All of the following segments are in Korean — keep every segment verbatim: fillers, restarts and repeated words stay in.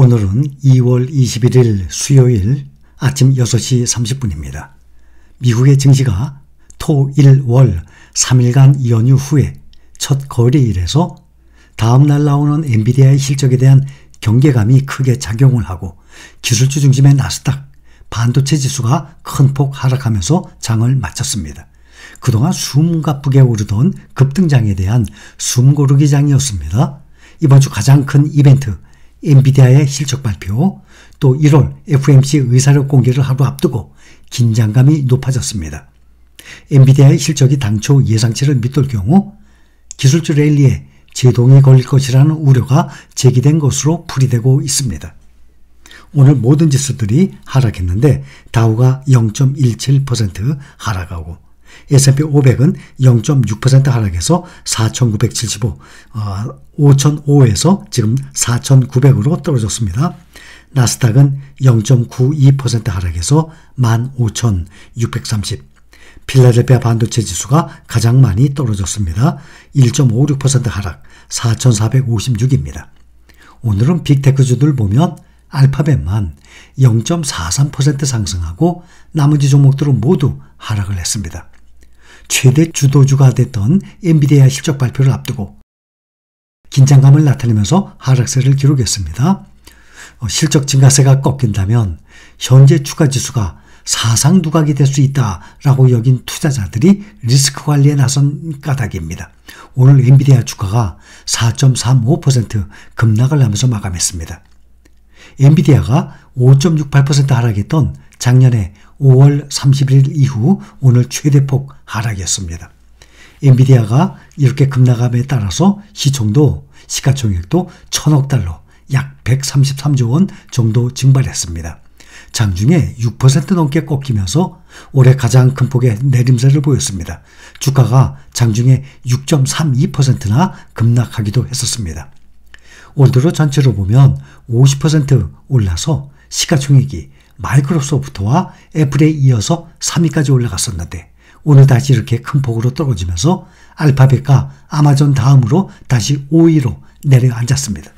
오늘은 이월 이십일일 수요일 아침 여섯 시 삼십 분입니다. 미국의 증시가 토, 일, 월 삼 일간 연휴 후에 첫 거래일에서 다음날 나오는 엔비디아의 실적에 대한 경계감이 크게 작용을 하고 기술주 중심의 나스닥, 반도체 지수가 큰 폭 하락하면서 장을 마쳤습니다. 그동안 숨가쁘게 오르던 급등장에 대한 숨고르기 장이었습니다. 이번 주 가장 큰 이벤트, 엔비디아의 실적 발표, 또 일월 에프오엠씨 의사력 공개를 하루 앞두고 긴장감이 높아졌습니다. 엔비디아의 실적이 당초 예상치를 밑돌 경우 기술주 랠리에 제동이 걸릴 것이라는 우려가 제기된 것으로 풀이되고 있습니다. 오늘 모든 지수들이 하락했는데 다우가 영 점 일칠 퍼센트 하락하고 에스 앤 피 오백은 영 점 육 퍼센트 하락해서 사천구백칠십오, 어, 오천오에서 지금 사천구백으로 떨어졌습니다. 나스닥은 영 점 구이 퍼센트 하락해서 만 오천육백삼십, 필라델피아 반도체 지수가 가장 많이 떨어졌습니다. 일 점 오육 퍼센트 하락, 사천사백오십육입니다. 오늘은 빅테크주들 보면 알파벳만 영 점 사삼 퍼센트 상승하고 나머지 종목들은 모두 하락을 했습니다. 최대 주도주가 됐던 엔비디아 실적 발표를 앞두고 긴장감을 나타내면서 하락세를 기록했습니다. 실적 증가세가 꺾인다면 현재 추가지수가 사상 두각이 될 수 있다라고 여긴 투자자들이 리스크 관리에 나선 까닭입니다. 오늘 엔비디아 주가가 사 점 삼오 퍼센트 급락을 하면서 마감했습니다. 엔비디아가 오 점 육팔 퍼센트 하락했던 작년에 오월 삼십일 이후 오늘 최대폭 하락이었습니다. 엔비디아가 이렇게 급락함에 따라서 시총도 시가총액도 천억 달러, 약 백삼십삼조 원 정도 증발했습니다. 장중에 육 퍼센트 넘게 꺾이면서 올해 가장 큰 폭의 내림세를 보였습니다. 주가가 장중에 육 점 삼이 퍼센트나 급락하기도 했었습니다. 올 들어 전체로 보면 오십 퍼센트 올라서 시가총액이 마이크로소프트와 애플에 이어서 삼 위까지 올라갔었는데 오늘 다시 이렇게 큰 폭으로 떨어지면서 알파벳과 아마존 다음으로 다시 오 위로 내려앉았습니다.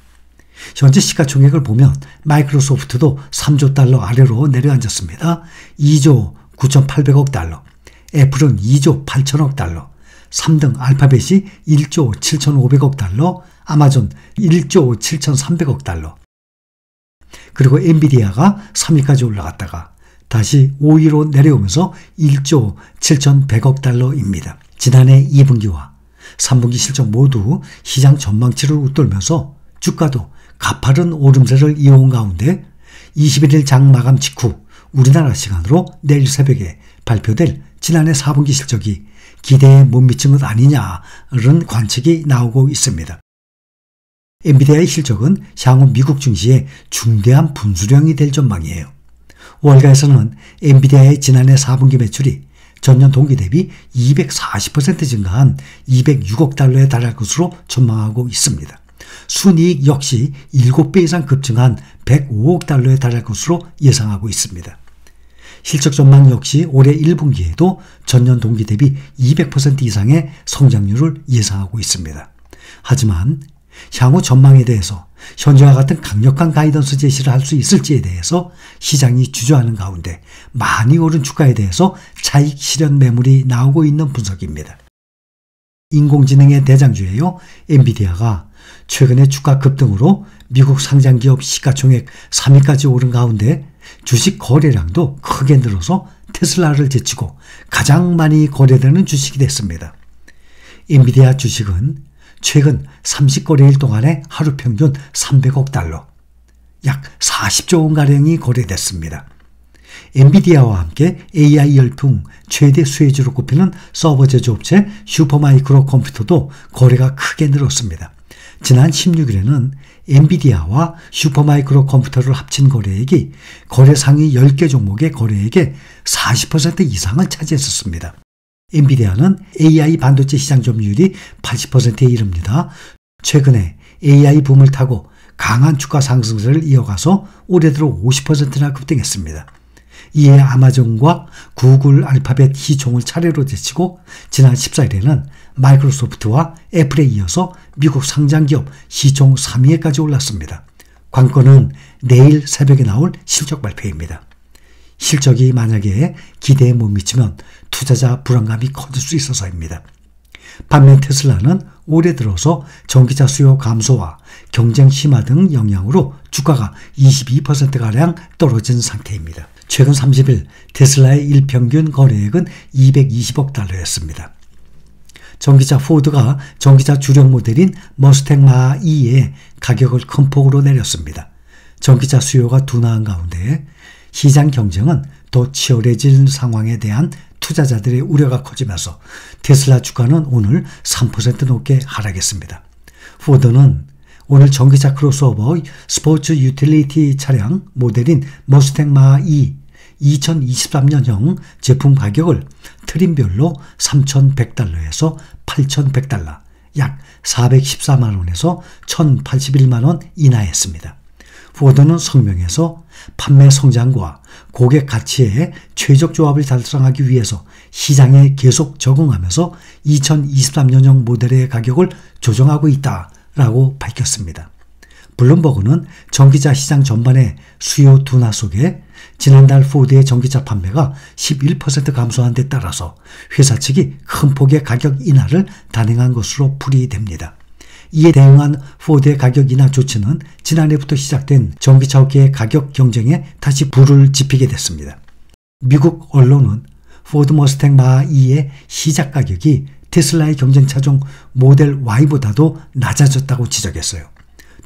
현재 시가총액을 보면 마이크로소프트도 삼조 달러 아래로 내려앉았습니다. 이조 구천팔백억 달러, 애플은 이조 팔천억 달러, 삼 등 알파벳이 일조 칠천오백억 달러, 아마존 일조 칠천삼백억 달러, 그리고 엔비디아가 삼 위까지 올라갔다가 다시 오 위로 내려오면서 일조 칠천백억 달러입니다. 지난해 이 분기와 삼 분기 실적 모두 시장 전망치를 웃돌면서 주가도 가파른 오름세를 이어온 가운데 이십일일 장 마감 직후 우리나라 시간으로 내일 새벽에 발표될 지난해 사 분기 실적이 기대에 못 미친 것 아니냐는 관측이 나오고 있습니다. 엔비디아의 실적은 향후 미국 증시에 중대한 분수령이 될 전망이에요. 월가에서는 엔비디아의 지난해 사 분기 매출이 전년 동기 대비 이백사십 퍼센트 증가한 이백육억 달러에 달할 것으로 전망하고 있습니다. 순이익 역시 일곱 배 이상 급증한 백오억 달러에 달할 것으로 예상하고 있습니다. 실적 전망 역시 올해 일 분기에도 전년 동기 대비 이백 퍼센트 이상의 성장률을 예상하고 있습니다. 하지만 향후 전망에 대해서 현재와 같은 강력한 가이던스 제시를 할 수 있을지에 대해서 시장이 주저하는 가운데 많이 오른 주가에 대해서 차익 실현 매물이 나오고 있는 분석입니다. 인공지능의 대장주예요. 엔비디아가 최근의 주가 급등으로 미국 상장기업 시가총액 삼 위까지 오른 가운데 주식 거래량도 크게 늘어서 테슬라를 제치고 가장 많이 거래되는 주식이 됐습니다. 엔비디아 주식은 최근 삼십 거래일 동안에 하루 평균 삼백억 달러, 약 사십조 원가량이 거래됐습니다. 엔비디아와 함께 에이아이 열풍 최대 수혜주로 꼽히는 서버 제조업체 슈퍼마이크로 컴퓨터도 거래가 크게 늘었습니다. 지난 십육일에는 엔비디아와 슈퍼마이크로 컴퓨터를 합친 거래액이 거래 상위 열 개 종목의 거래액의 사십 퍼센트 이상을 차지했었습니다. 엔비디아는 에이아이 반도체 시장 점유율이 팔십 퍼센트에 이릅니다. 최근에 에이아이 붐을 타고 강한 주가 상승세를 이어가서 올해 들어 오십 퍼센트나 급등했습니다. 이에 아마존과 구글, 알파벳, 시총을 차례로 제치고 지난 십사일에는 마이크로소프트와 애플에 이어서 미국 상장기업 시총 삼 위에까지 올랐습니다. 관건은 내일 새벽에 나올 실적 발표입니다. 실적이 만약에 기대에 못 미치면 투자자 불안감이 커질 수 있어서입니다. 반면 테슬라는 올해 들어서 전기차 수요 감소와 경쟁 심화 등 영향으로 주가가 이십이 퍼센트가량 떨어진 상태입니다. 최근 삼십 일 테슬라의 일평균 거래액은 이백이십억 달러였습니다. 전기차 포드가 전기차 주력 모델인 머스탱 마하이의 가격을 큰 폭으로 내렸습니다. 전기차 수요가 둔화한 가운데 시장 경쟁은 더 치열해질 상황에 대한 투자자들의 우려가 커지면서 테슬라 주가는 오늘 삼 퍼센트 높게 하락했습니다. 포드는 오늘 전기차 크로스오버 스포츠 유틸리티 차량 모델인 머스탱 마하이 이천이십삼 년형 제품 가격을 트림별로 삼천백 달러에서 팔천백 달러, 약 사백십사만 원에서 천팔십일만 원 인하했습니다. 포드는 성명에서 판매 성장과 고객 가치의 최적 조합을 달성하기 위해서 시장에 계속 적응하면서 이천이십삼 년형 모델의 가격을 조정하고 있다라고 밝혔습니다. 블룸버그는 전기차 시장 전반의 수요 둔화 속에 지난달 포드의 전기차 판매가 십일 퍼센트 감소한 데 따라서 회사 측이 큰 폭의 가격 인하를 단행한 것으로 풀이됩니다. 이에 대응한 포드의 가격 인하 조치는 지난해부터 시작된 전기차 업계의 가격 경쟁에 다시 불을 지피게 됐습니다. 미국 언론은 포드 머스탱 마하이의 시작 가격이 테슬라의 경쟁 차종 모델 Y보다도 낮아졌다고 지적했어요.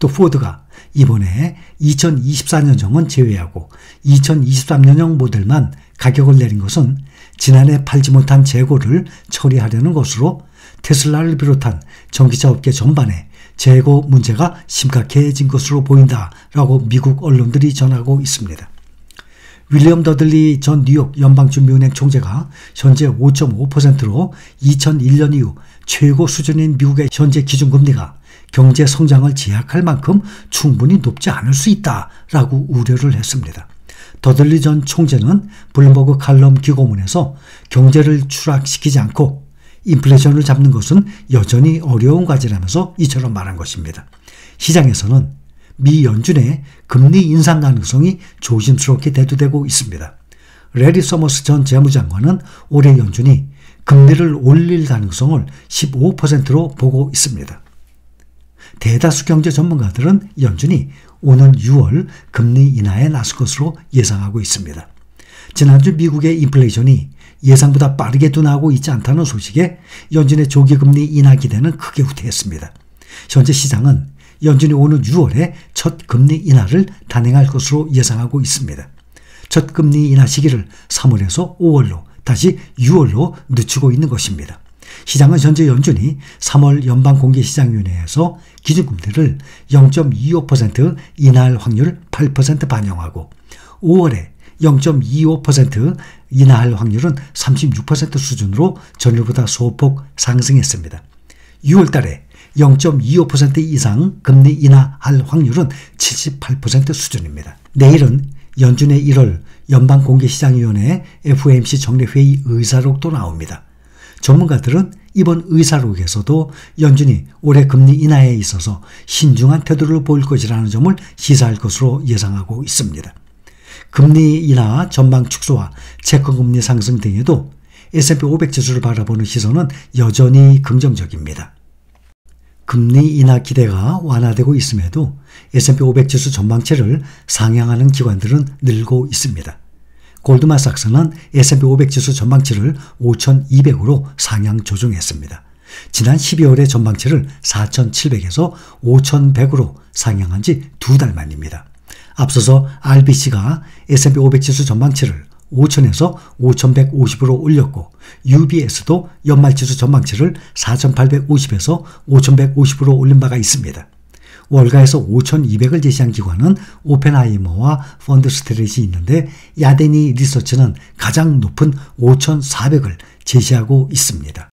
또 포드가 이번에 이천이십사 년형은 제외하고 이천이십삼 년형 모델만 가격을 내린 것은 지난해 팔지 못한 재고를 처리하려는 것으로 테슬라를 비롯한 전기차 업계 전반에 재고 문제가 심각해진 것으로 보인다라고 미국 언론들이 전하고 있습니다. 윌리엄 더들리 전 뉴욕 연방준비은행 총재가 현재 오 점 오 퍼센트로 이천일 년 이후 최고 수준인 미국의 현재 기준금리가 경제 성장을 제약할 만큼 충분히 높지 않을 수 있다라고 우려를 했습니다. 더들리 전 총재는 블룸버그 칼럼 기고문에서 경제를 추락시키지 않고 인플레이션을 잡는 것은 여전히 어려운 과제라면서 이처럼 말한 것입니다. 시장에서는 미 연준의 금리 인상 가능성이 조심스럽게 대두되고 있습니다. 레리 서머스 전 재무장관은 올해 연준이 금리를 올릴 가능성을 십오 퍼센트로 보고 있습니다. 대다수 경제 전문가들은 연준이 오는 유월 금리 인하에 나설 것으로 예상하고 있습니다. 지난주 미국의 인플레이션이 예상보다 빠르게 둔화하고 있지 않다는 소식에 연준의 조기금리 인하 기대는 크게 후퇴했습니다. 현재 시장은 연준이 오는 유월에 첫 금리 인하를 단행할 것으로 예상하고 있습니다. 첫 금리 인하 시기를 삼월에서 오월로 다시 유월로 늦추고 있는 것입니다. 시장은 현재 연준이 삼월 연방공개시장위원회에서 기준금리를 영 점 이오 퍼센트 인하할 확률 팔 퍼센트 반영하고 오월에 영 점 이오 퍼센트 인하할 확률은 삼십육 퍼센트 수준으로 전일보다 소폭 상승했습니다. 유월달에 영 점 이오 퍼센트 이상 금리 인하할 확률은 칠십팔 퍼센트 수준입니다. 내일은 연준의 일월 연방공개시장위원회 에프 오 엠 씨 정례회의 의사록도 나옵니다. 전문가들은 이번 의사록에서도 연준이 올해 금리 인하에 있어서 신중한 태도를 보일 것이라는 점을 시사할 것으로 예상하고 있습니다. 금리 인하 전망 축소와 채권금리 상승 등에도 에스 앤 피 오백 지수를 바라보는 시선은 여전히 긍정적입니다. 금리 인하 기대가 완화되고 있음에도 에스 앤 피 오백 지수 전망치를 상향하는 기관들은 늘고 있습니다. 골드만삭스는 에스 앤 피 오백 지수 전망치를 오천이백으로 상향 조정했습니다. 지난 십이월에 전망치를 사천칠백에서 오천백으로 상향한 지 두 달 만입니다. 앞서서 알 비 씨가 에스 앤 피 오백 지수 전망치를 오천에서 오천백오십으로 올렸고 유 비 에스도 연말지수 전망치를 사천팔백오십에서 오천백오십으로 올린 바가 있습니다. 월가에서 오천이백을 제시한 기관은 오펜하이머와 펀드 스트레치 있는데 야데니 리서치는 가장 높은 오천사백을 제시하고 있습니다.